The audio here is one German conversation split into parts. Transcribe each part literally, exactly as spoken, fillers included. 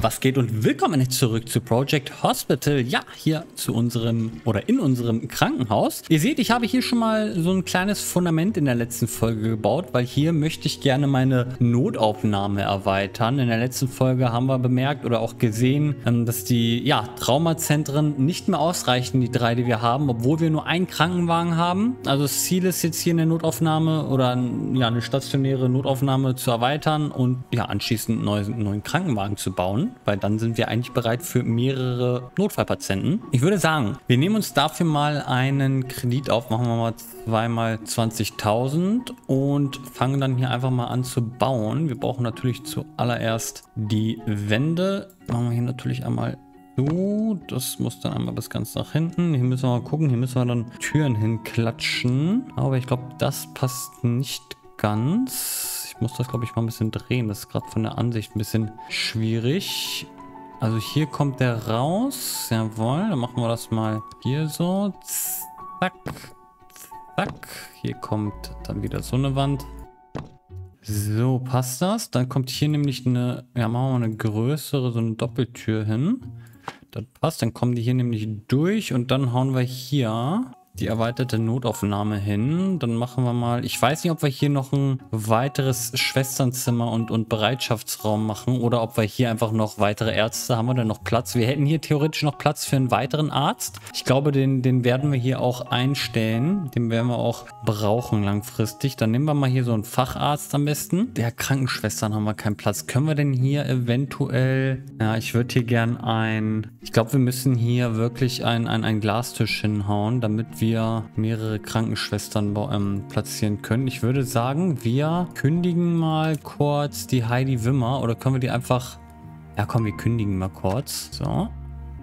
Was geht und willkommen zurück zu Project Hospital. Ja, hier zu unserem oder in unserem Krankenhaus. Ihr seht, ich habe hier schon mal so ein kleines Fundament in der letzten Folge gebaut, weil hier möchte ich gerne meine Notaufnahme erweitern. In der letzten Folge haben wir bemerkt oder auch gesehen, dass die ja, Traumazentren nicht mehr ausreichen, die drei, die wir haben, obwohl wir nur einen Krankenwagen haben. Also das Ziel ist jetzt hier eine Notaufnahme oder ja, eine stationäre Notaufnahme zu erweitern und ja, anschließend einen neuen, neuen Krankenwagen zu bauen. Weil dann sind wir eigentlich bereit für mehrere Notfallpatienten. Ich würde sagen, wir nehmen uns dafür mal einen Kredit auf. Machen wir mal zweimal zwanzigtausend und fangen dann hier einfach mal an zu bauen. Wir brauchen natürlich zuallererst die Wände. Machen wir hier natürlich einmal so. Das muss dann einmal bis ganz nach hinten. Hier müssen wir mal gucken. Hier müssen wir dann Türen hinklatschen. Aber ich glaube, das passt nicht ganz. Muss das, glaube ich, mal ein bisschen drehen. Das ist gerade von der Ansicht ein bisschen schwierig. Also hier kommt der raus. Jawohl, dann machen wir das mal hier so. Zack, zack. Hier kommt dann wieder so eine Wand. So, passt das. Dann kommt hier nämlich eine, ja, machen wir eine größere, so eine Doppeltür hin. Das passt. Dann kommen die hier nämlich durch und dann hauen wir hier die erweiterte Notaufnahme hin. Dann machen wir mal, ich weiß nicht, ob wir hier noch ein weiteres Schwesternzimmer und, und Bereitschaftsraum machen oder ob wir hier einfach noch weitere Ärzte haben. Wir denn noch Platz? Wir hätten hier theoretisch noch Platz für einen weiteren Arzt. Ich glaube, den, den werden wir hier auch einstellen. Den werden wir auch brauchen langfristig. Dann nehmen wir mal hier so einen Facharzt am besten. Der Krankenschwestern haben wir keinen Platz. Können wir denn hier eventuell, ja, ich würde hier gern ein, ich glaube, wir müssen hier wirklich einen ein Glastisch hinhauen, damit wir mehrere Krankenschwestern ähm, platzieren können. Ich würde sagen, wir kündigen mal kurz die Heidi Wimmer oder können wir die einfach... Ja komm, wir kündigen mal kurz. So,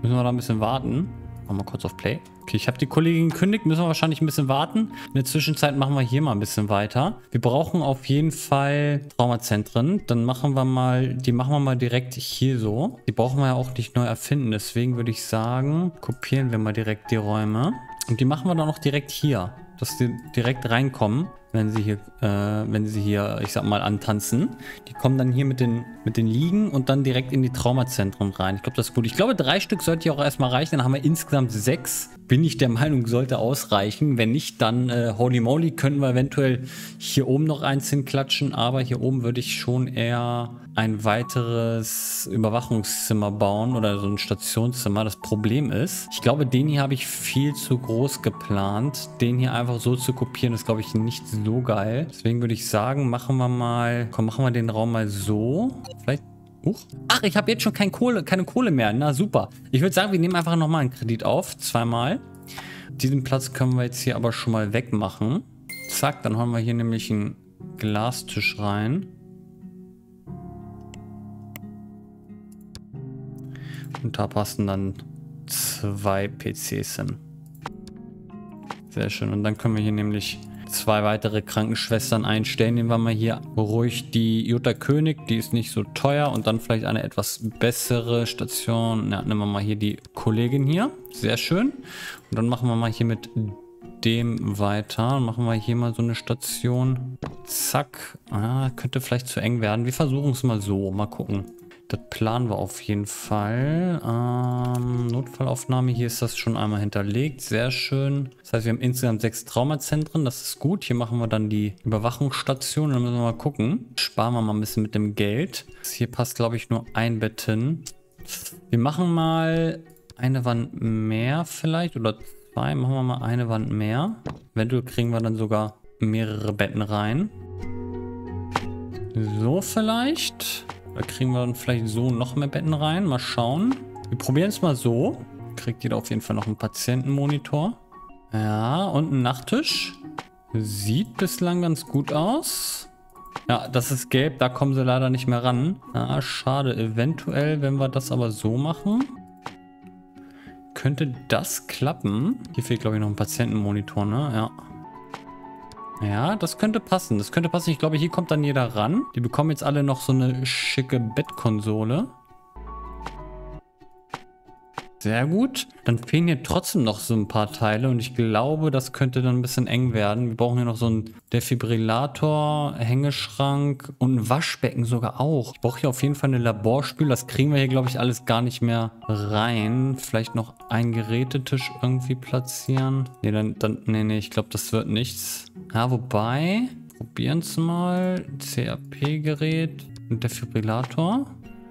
müssen wir da ein bisschen warten. Machen wir kurz auf Play. Okay, ich habe die Kollegin gekündigt, müssen wir wahrscheinlich ein bisschen warten. In der Zwischenzeit machen wir hier mal ein bisschen weiter. Wir brauchen auf jeden Fall Traumazentren. Dann machen wir mal, die machen wir mal direkt hier so. Die brauchen wir ja auch nicht neu erfinden. Deswegen würde ich sagen, kopieren wir mal direkt die Räume. Und die machen wir dann auch direkt hier, dass die direkt reinkommen, wenn sie hier, äh, wenn sie hier, ich sag mal, antanzen. Die kommen dann hier mit den, mit den Liegen und dann direkt in die Traumazentren rein. Ich glaube, das ist gut. Ich glaube, drei Stück sollte hier auch erstmal reichen. Dann haben wir insgesamt sechs. Bin ich der Meinung, sollte ausreichen. Wenn nicht, dann äh, holy moly, könnten wir eventuell hier oben noch eins hinklatschen. Aber hier oben würde ich schon eher ein weiteres Überwachungszimmer bauen oder so ein Stationszimmer. Das Problem ist, ich glaube, den hier habe ich viel zu groß geplant. Den hier einfach so zu kopieren, ist, glaube ich, nicht so geil. Deswegen würde ich sagen, machen wir mal, komm, machen wir den Raum mal so. Vielleicht, uh, ach, ich habe jetzt schon keine Kohle, keine Kohle mehr. Na super. Ich würde sagen, wir nehmen einfach nochmal einen Kredit auf, zweimal. Diesen Platz können wir jetzt hier aber schon mal wegmachen. Zack, dann holen wir hier nämlich einen Glastisch rein. Und da passen dann zwei P Cs hin. Sehr schön. Und dann können wir hier nämlich zwei weitere Krankenschwestern einstellen. Nehmen wir mal hier ruhig die Jutta König. Die ist nicht so teuer. Und dann vielleicht eine etwas bessere Station. Ja, nehmen wir mal hier die Kollegin hier. Sehr schön. Und dann machen wir mal hier mit dem weiter. Machen wir hier mal so eine Station. Zack. Ah, könnte vielleicht zu eng werden. Wir versuchen es mal so. Mal gucken. Das planen wir auf jeden Fall. Ähm, Notfallaufnahme, hier ist das schon einmal hinterlegt. Sehr schön. Das heißt, wir haben insgesamt sechs Traumazentren. Das ist gut. Hier machen wir dann die Überwachungsstation. Dann müssen wir mal gucken. Sparen wir mal ein bisschen mit dem Geld. Hier passt, glaube ich, nur ein Bett hin. Wir machen mal eine Wand mehr vielleicht. Oder zwei. Machen wir mal eine Wand mehr. Eventuell kriegen wir dann sogar mehrere Betten rein. So vielleicht. Da kriegen wir dann vielleicht so noch mehr Betten rein. Mal schauen. Wir probieren es mal so. Kriegt jeder auf jeden Fall noch einen Patientenmonitor. Ja, und einen Nachttisch. Sieht bislang ganz gut aus. Ja, das ist gelb. Da kommen sie leider nicht mehr ran. Ah, schade. Eventuell, wenn wir das aber so machen, könnte das klappen. Hier fehlt, glaube ich, noch ein Patientenmonitor, ne? Ja. Ja, das könnte passen. Das könnte passen. Ich glaube, hier kommt dann jeder ran. Die bekommen jetzt alle noch so eine schicke Bettkonsole. Sehr gut. Dann fehlen hier trotzdem noch so ein paar Teile und ich glaube, das könnte dann ein bisschen eng werden. Wir brauchen hier noch so einen Defibrillator, Hängeschrank und ein Waschbecken sogar auch. Ich brauche hier auf jeden Fall eine Laborspül. Das kriegen wir hier, glaube ich, alles gar nicht mehr rein. Vielleicht noch einen Gerätetisch irgendwie platzieren. Ne, dann, dann, nee, nee, ich glaube, das wird nichts. Ja, wobei, probieren es mal. C A P-Gerät, ein Defibrillator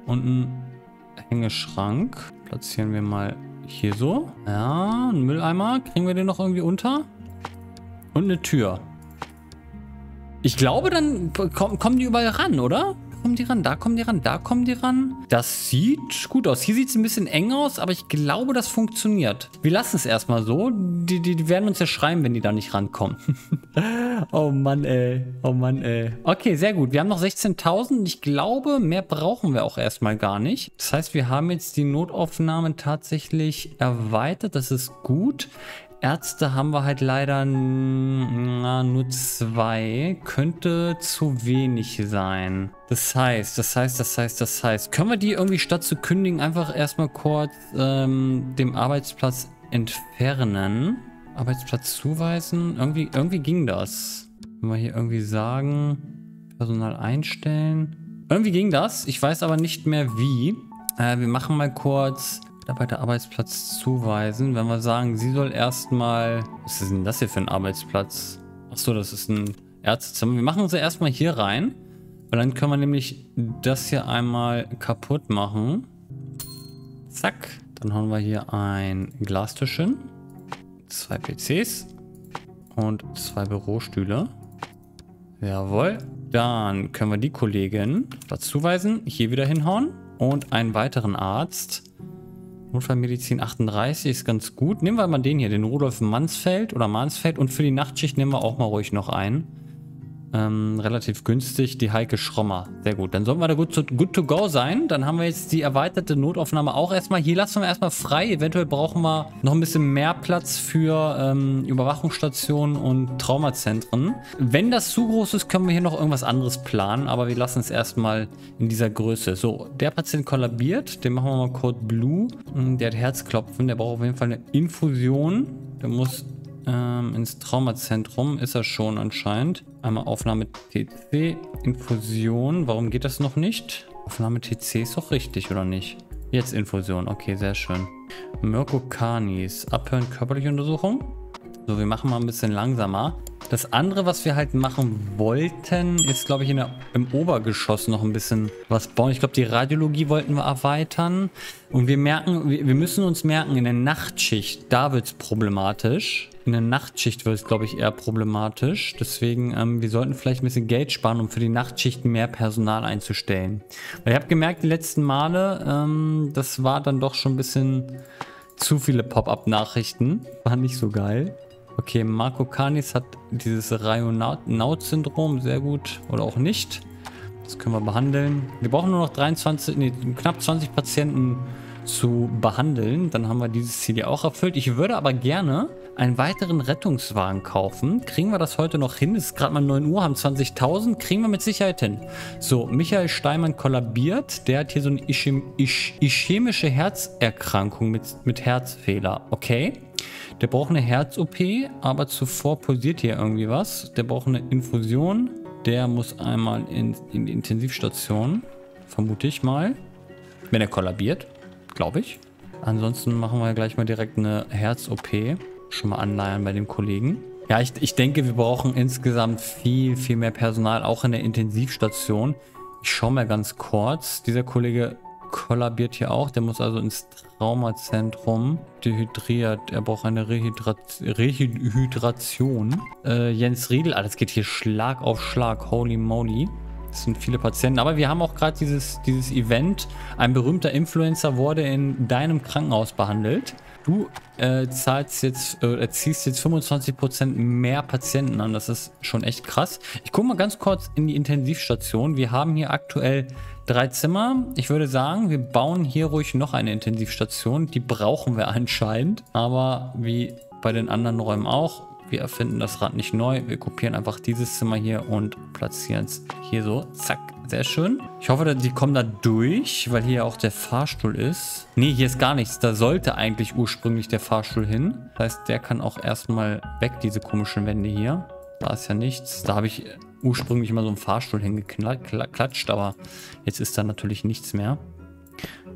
und ein Hängeschrank. Platzieren wir mal hier so. Ja, einen Mülleimer. Kriegen wir den noch irgendwie unter? Und eine Tür. Ich glaube, dann kommen die überall ran, oder? Da kommen die ran, da kommen die ran, da kommen die ran. Das sieht gut aus. Hier sieht es ein bisschen eng aus, aber ich glaube, das funktioniert. Wir lassen es erstmal so. Die, die, die werden uns ja schreien, wenn die da nicht rankommen. Oh Mann, ey. Oh Mann, ey. Okay, sehr gut. Wir haben noch sechzehntausend. Ich glaube, mehr brauchen wir auch erstmal gar nicht. Das heißt, wir haben jetzt die Notaufnahme tatsächlich erweitert. Das ist gut. Ärzte haben wir halt leider na, nur zwei. Könnte zu wenig sein. Das heißt, das heißt, das heißt, das heißt. Können wir die irgendwie statt zu kündigen einfach erstmal kurz ähm, dem Arbeitsplatz entfernen? Arbeitsplatz zuweisen? Irgendwie, irgendwie ging das. Wenn wir hier irgendwie sagen, Personal einstellen. Irgendwie ging das. Ich weiß aber nicht mehr wie. Äh, wir machen mal kurz... Mitarbeiter Arbeitsplatz zuweisen, wenn wir sagen, sie soll erstmal... Was ist denn das hier für ein Arbeitsplatz? Achso, das ist ein Ärztezimmer. Wir machen uns ja erstmal hier rein, weil dann können wir nämlich das hier einmal kaputt machen. Zack. Dann haben wir hier ein Glastisch hin, zwei P Cs und zwei Bürostühle. Jawohl. Dann können wir die Kollegin Platz zuweisen, hier wieder hinhauen und einen weiteren Arzt. Notfallmedizin achtunddreißig ist ganz gut. Nehmen wir mal den hier, den Rudolf Mansfeld oder Mansfeld. Und für die Nachtschicht nehmen wir auch mal ruhig noch einen. Ähm, relativ günstig, die Heike Schrommer. Sehr gut, dann sollten wir da gut to, good to go sein. Dann haben wir jetzt die erweiterte Notaufnahme auch erstmal. Hier lassen wir erstmal frei. Eventuell brauchen wir noch ein bisschen mehr Platz für ähm, Überwachungsstationen und Traumazentren. Wenn das zu groß ist, können wir hier noch irgendwas anderes planen. Aber wir lassen es erstmal in dieser Größe. So, der Patient kollabiert. Den machen wir mal kurz blue. Der hat Herzklopfen. Der braucht auf jeden Fall eine Infusion. Der muss... Ähm, ins Traumazentrum ist er schon anscheinend. Einmal Aufnahme T C, Infusion. Warum geht das noch nicht? Aufnahme T C ist doch richtig, oder nicht? Jetzt Infusion. Okay, sehr schön. Mirko Kanis. Abhören, körperliche Untersuchung. So, wir machen mal ein bisschen langsamer. Das andere, was wir halt machen wollten, ist, glaube ich, in der, im Obergeschoss noch ein bisschen was bauen. Ich glaube, die Radiologie wollten wir erweitern. Und wir merken, wir, wir müssen uns merken, in der Nachtschicht, da wird es problematisch. In der Nachtschicht wird es, glaube ich, eher problematisch. Deswegen, ähm, wir sollten vielleicht ein bisschen Geld sparen, um für die Nachtschichten mehr Personal einzustellen. Weil ich habe gemerkt, die letzten Male, ähm, das war dann doch schon ein bisschen zu viele Pop-Up-Nachrichten. War nicht so geil. Okay, Marco Canis hat dieses Raynaud-Syndrom, sehr gut, oder auch nicht. Das können wir behandeln. Wir brauchen nur noch dreiundzwanzig, nee, knapp zwanzig Patienten zu behandeln. Dann haben wir dieses Ziel ja auch erfüllt. Ich würde aber gerne einen weiteren Rettungswagen kaufen. Kriegen wir das heute noch hin? Es ist gerade mal neun Uhr, haben zwanzigtausend. Kriegen wir mit Sicherheit hin. So, Michael Steinmann kollabiert. Der hat hier so eine ischem, isch, ischämische Herzerkrankung mit, mit Herzfehler. Okay. Der braucht eine Herz-O P, aber zuvor pulsiert hier irgendwie was. Der braucht eine Infusion. Der muss einmal in, in die Intensivstation, vermute ich mal, wenn er kollabiert, glaube ich. Ansonsten machen wir gleich mal direkt eine Herz-O P. Schon mal anleihen bei dem Kollegen. Ja, ich, ich denke, wir brauchen insgesamt viel, viel mehr Personal, auch in der Intensivstation. Ich schaue mal ganz kurz. Dieser Kollege kollabiert hier auch. Der muss also ins Traumazentrum. Dehydriert. Er braucht eine Rehydrat Rehydration. Äh, Jens Riedel. Ah, das geht hier Schlag auf Schlag. Holy moly. Das sind viele Patienten. Aber wir haben auch gerade dieses, dieses Event. Ein berühmter Influencer wurde in deinem Krankenhaus behandelt. Du äh, zahlst jetzt, äh, ziehst jetzt fünfundzwanzig Prozent mehr Patienten an. Das ist schon echt krass. Ich gucke mal ganz kurz in die Intensivstation. Wir haben hier aktuell drei Zimmer. Ich würde sagen, wir bauen hier ruhig noch eine Intensivstation. Die brauchen wir anscheinend. Aber wie bei den anderen Räumen auch. wir erfinden das Rad nicht neu. Wir kopieren einfach dieses Zimmer hier und platzieren es hier so. Zack. Sehr schön. Ich hoffe, die kommen da durch, weil hier auch der Fahrstuhl ist. Nee, hier ist gar nichts. Da sollte eigentlich ursprünglich der Fahrstuhl hin. Das heißt, der kann auch erstmal weg, diese komischen Wände hier. Da ist ja nichts. Da habe ich ursprünglich mal so einen Fahrstuhl hingeklatscht, aber jetzt ist da natürlich nichts mehr.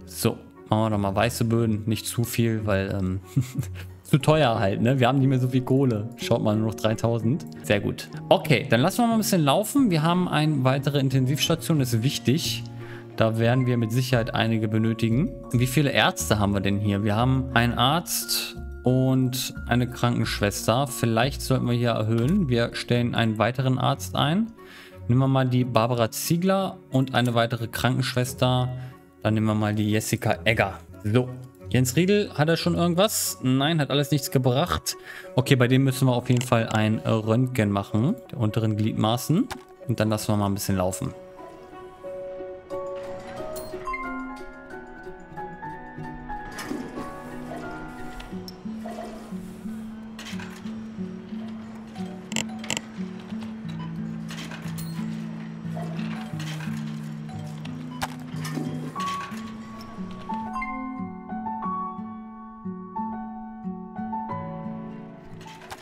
So, machen wir nochmal weiße Böden. Nicht zu viel, weil ähm, zu teuer halt, ne? Wir haben nicht mehr so viel Kohle. Schaut mal, nur noch dreitausend. Sehr gut. Okay, dann lassen wir mal ein bisschen laufen. Wir haben eine weitere Intensivstation, ist wichtig. Da werden wir mit Sicherheit einige benötigen. Wie viele Ärzte haben wir denn hier? Wir haben einen Arzt und eine Krankenschwester. Vielleicht sollten wir hier erhöhen. Wir stellen einen weiteren Arzt ein. Nehmen wir mal die Barbara Ziegler und eine weitere Krankenschwester. Dann nehmen wir mal die Jessica Egger. So. Jens Riedel, hat er schon irgendwas? Nein, hat alles nichts gebracht. Okay, bei dem müssen wir auf jeden Fall ein Röntgen machen, der unteren Gliedmaßen. Und dann lassen wir mal ein bisschen laufen.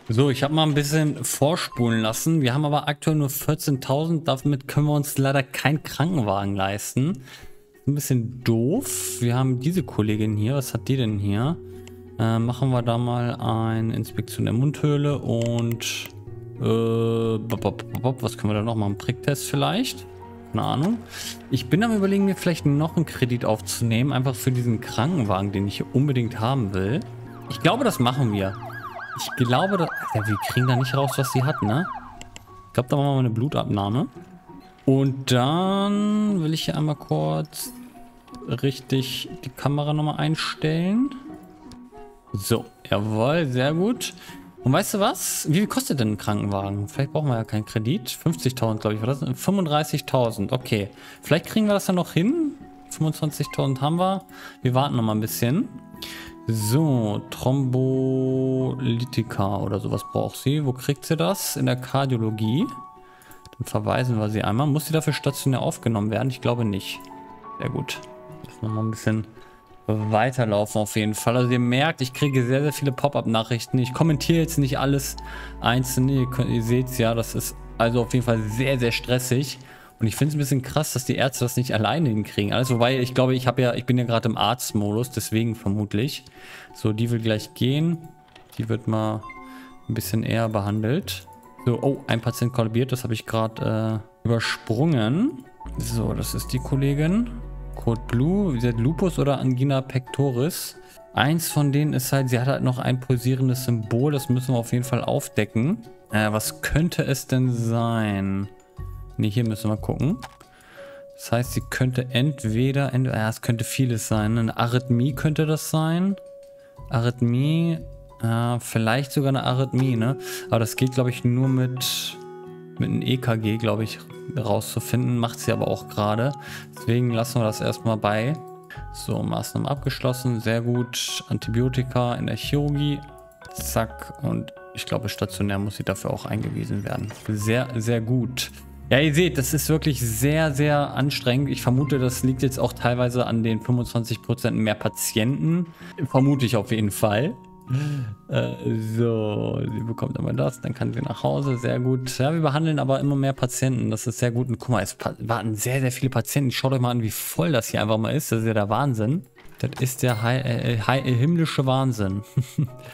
So, ich habe mal ein bisschen vorspulen lassen. Wir haben aber aktuell nur vierzehntausend. Damit können wir uns leider keinen Krankenwagen leisten. Ein bisschen doof. Wir haben diese Kollegin hier. Was hat die denn hier? Äh, machen wir da mal eine Inspektion der Mundhöhle und äh, was können wir da noch machen? Einen Pricktest vielleicht? Keine Ahnung. Ich bin am Überlegen, mir vielleicht noch einen Kredit aufzunehmen. Einfach für diesen Krankenwagen, den ich hier unbedingt haben will. Ich glaube, das machen wir. Ich glaube, da, ja, wir kriegen da nicht raus, was sie hat, ne? Ich glaube, da machen wir mal eine Blutabnahme. Und dann will ich hier einmal kurz richtig die Kamera nochmal einstellen. So, jawohl, sehr gut. Und weißt du was? Wie viel kostet denn ein Krankenwagen? Vielleicht brauchen wir ja keinen Kredit. fünfzigtausend, glaube ich, war das. fünfunddreißigtausend, okay. Vielleicht kriegen wir das ja noch hin. fünfundzwanzigtausend haben wir. Wir warten nochmal ein bisschen. So, Thrombolytika oder sowas braucht sie. Wo kriegt sie das? In der Kardiologie. Dann verweisen wir sie einmal. Muss sie dafür stationär aufgenommen werden? Ich glaube nicht. Sehr gut. Lass noch mal ein bisschen weiterlaufen auf jeden Fall. Also ihr merkt, ich kriege sehr, sehr viele Pop-up-Nachrichten. Ich kommentiere jetzt nicht alles einzeln. Ihr, ihr seht es ja, das ist also auf jeden Fall sehr, sehr stressig. Und ich finde es ein bisschen krass, dass die Ärzte das nicht alleine hinkriegen. Also, wobei, ich glaube, ich habe ja, ich bin ja gerade im Arztmodus, deswegen vermutlich. So, die will gleich gehen. Die wird mal ein bisschen eher behandelt. So, oh, ein Patient kollabiert, das habe ich gerade äh, übersprungen. So, das ist die Kollegin. Code Blue, sie hat Lupus oder Angina pectoris. Eins von denen ist halt, sie hat halt noch ein pulsierendes Symbol, das müssen wir auf jeden Fall aufdecken. Äh, was könnte es denn sein? Ne, hier müssen wir gucken. Das heißt, sie könnte entweder... Ent ja, es könnte vieles sein. Eine Arrhythmie könnte das sein. Arrhythmie. Äh, vielleicht sogar eine Arrhythmie, ne? Aber das geht, glaube ich, nur mit, mit einem E K G, glaube ich, rauszufinden. Macht sie aber auch gerade. Deswegen lassen wir das erstmal bei. So, Maßnahmen abgeschlossen. Sehr gut. Antibiotika in der Chirurgie. Zack. Und ich glaube, stationär muss sie dafür auch eingewiesen werden. Sehr, sehr gut. Ja, ihr seht, das ist wirklich sehr, sehr anstrengend. Ich vermute, das liegt jetzt auch teilweise an den fünfundzwanzig Prozent mehr Patienten. Vermute ich auf jeden Fall. Äh, so, sie bekommt immer das, dann kann sie nach Hause. Sehr gut. Ja, wir behandeln aber immer mehr Patienten. Das ist sehr gut. Und guck mal, es warten sehr, sehr viele Patienten. Schaut euch mal an, wie voll das hier einfach mal ist. Das ist ja der Wahnsinn. Das ist der Hi äh, Hi äh, himmlische Wahnsinn.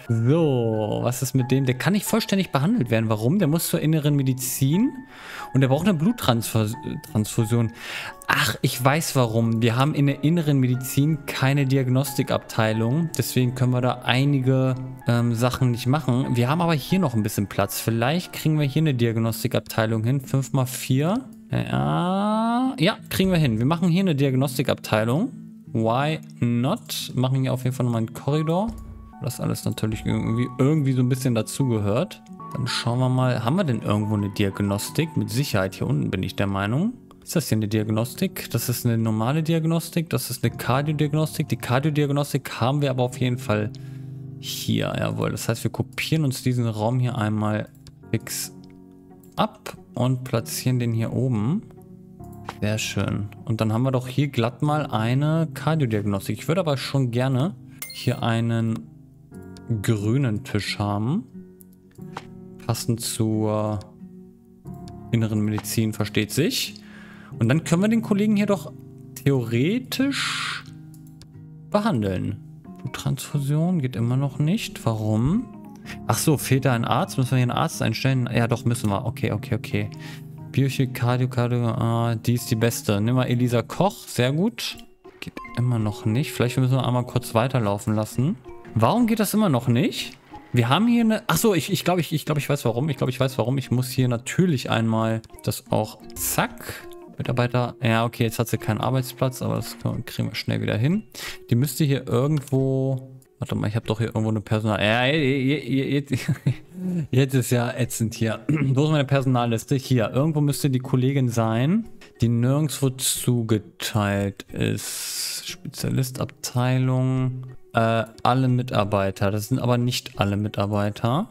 So, was ist mit dem? Der kann nicht vollständig behandelt werden. Warum? Der muss zur inneren Medizin und der braucht eine Bluttransfusion. Ach, ich weiß warum. Wir haben in der inneren Medizin keine Diagnostikabteilung. Deswegen können wir da einige ähm, Sachen nicht machen. Wir haben aber hier noch ein bisschen Platz. Vielleicht kriegen wir hier eine Diagnostikabteilung hin. fünf mal vier. Ja, ja, kriegen wir hin. Wir machen hier eine Diagnostikabteilung. Why not? Machen hier auf jeden Fall nochmal einen Korridor. Das alles natürlich irgendwie, irgendwie so ein bisschen dazugehört. Dann schauen wir mal, haben wir denn irgendwo eine Diagnostik? Mit Sicherheit hier unten bin ich der Meinung. Ist das hier eine Diagnostik? Das ist eine normale Diagnostik. Das ist eine Kardiodiagnostik. Die Kardiodiagnostik haben wir aber auf jeden Fall Hier, jawohl. Das heißt, wir kopieren uns diesen Raum hier einmal fix ab und platzieren den hier oben. Sehr schön. Und dann haben wir doch hier glatt mal eine Kardiodiagnostik. Ich würde aber schon gerne hier einen grünen Tisch haben. Passend zur inneren Medizin, versteht sich. Und dann können wir den Kollegen hier doch theoretisch behandeln. Transfusion geht immer noch nicht. Warum? Ach so, fehlt da ein Arzt? Müssen wir hier einen Arzt einstellen? Ja, doch, müssen wir. Okay, okay, okay. Biochemie, Cardio, Cardio, ah, die ist die beste. Nehmen wir Elisa Koch, sehr gut. Geht immer noch nicht. Vielleicht müssen wir einmal kurz weiterlaufen lassen. Warum geht das immer noch nicht? Wir haben hier eine... Ach so, ich, ich glaube, ich, ich, glaub, ich weiß warum. Ich glaube, ich weiß warum. Ich muss hier natürlich einmal das auch... Zack. Mitarbeiter... Ja, okay, jetzt hat sie keinen Arbeitsplatz, aber das kriegen wir schnell wieder hin. Die müsste hier irgendwo... Warte mal, ich habe doch hier irgendwo eine Personal... Ja, jetzt, jetzt ist ja ätzend hier. Wo ist meine Personalliste? Hier. Irgendwo müsste die Kollegin sein, die nirgendwo zugeteilt ist. Spezialistabteilung. Äh, alle Mitarbeiter. Das sind aber nicht alle Mitarbeiter.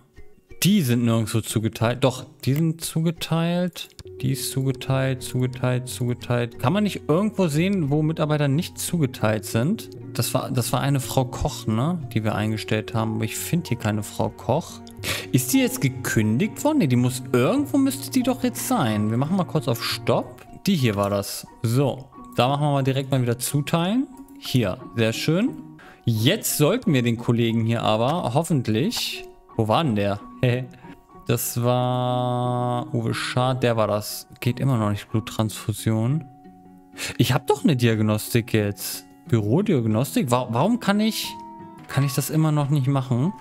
Die sind nirgendwo zugeteilt. Doch, die sind zugeteilt. Die ist zugeteilt, zugeteilt, zugeteilt. Kann man nicht irgendwo sehen, wo Mitarbeiter nicht zugeteilt sind? Das war, das war eine Frau Koch, ne? Die wir eingestellt haben. Aber ich finde hier keine Frau Koch. Ist die jetzt gekündigt worden? Ne, die muss... Irgendwo müsste die doch jetzt sein. Wir machen mal kurz auf Stopp. Die hier war das. So, da machen wir mal direkt mal wieder zuteilen. Hier, sehr schön. Jetzt sollten wir den Kollegen hier aber hoffentlich... Wo war denn der? Das war Uwe Schad, der war das. Geht immer noch nicht, Bluttransfusion. Ich habe doch eine Diagnostik jetzt. Bürodiagnostik? Warum kann ich, kann ich das immer noch nicht machen?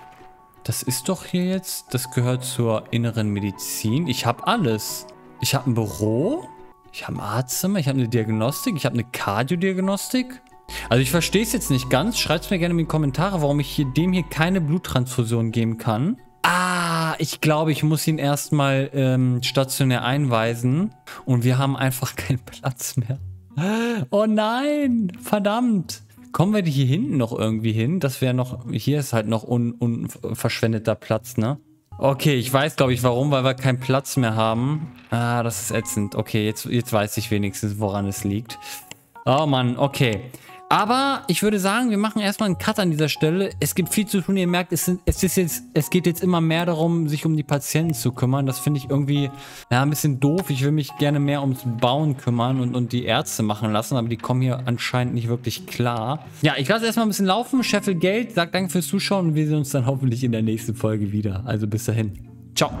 Das ist doch hier jetzt, das gehört zur inneren Medizin. Ich habe alles. Ich habe ein Büro, ich habe ein Arztzimmer, ich habe eine Diagnostik, ich habe eine Kardiodiagnostik. Also ich verstehe es jetzt nicht ganz. Schreibt es mir gerne in die Kommentare, warum ich hier, dem hier keine Bluttransfusion geben kann. Ah, ich glaube, ich muss ihn erstmal ähm, stationär einweisen. Und wir haben einfach keinen Platz mehr. Oh nein, verdammt. Kommen wir hier hinten noch irgendwie hin? Das wäre noch, hier ist halt noch un, un, verschwendeter Platz, ne? Okay, ich weiß, glaube ich, warum, weil wir keinen Platz mehr haben. Ah, das ist ätzend. Okay, jetzt, jetzt weiß ich wenigstens, woran es liegt. Oh Mann, okay. Aber ich würde sagen, wir machen erstmal einen Cut an dieser Stelle. Es gibt viel zu tun. Ihr merkt, es, sind, es, ist jetzt, es geht jetzt immer mehr darum, sich um die Patienten zu kümmern. Das finde ich irgendwie ja, ein bisschen doof. Ich will mich gerne mehr ums Bauen kümmern und, und die Ärzte machen lassen. Aber die kommen hier anscheinend nicht wirklich klar. Ja, ich lasse erstmal ein bisschen laufen. Scheffel Geld. Sagt danke fürs Zuschauen. Und wir sehen uns dann hoffentlich in der nächsten Folge wieder. Also bis dahin. Ciao.